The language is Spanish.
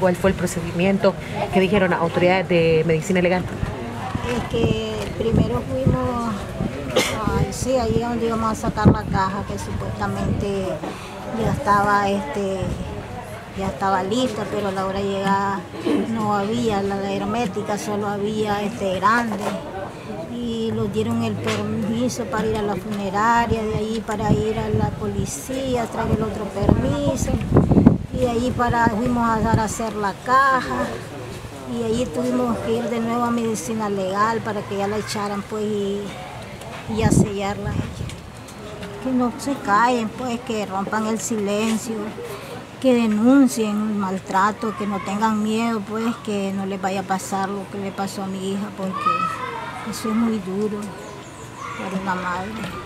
cuál fue el procedimiento, qué dijeron las autoridades de medicina legal. Primero fuimos, sí, ahí es donde íbamos a sacar la caja que supuestamente ya estaba lista, pero a la hora de llegar no había la hermética, solo había grande. Y nos dieron el permiso para ir a la funeraria, de ahí para ir a la policía, traer el otro permiso. Y de ahí fuimos a dar a hacer la caja. Y ahí tuvimos que ir de nuevo a medicina legal para que ya la echaran pues y a sellarla. Que no se callen pues, que rompan el silencio, que denuncien el maltrato, que no tengan miedo pues, que no les vaya a pasar lo que le pasó a mi hija, porque eso es muy duro para una madre.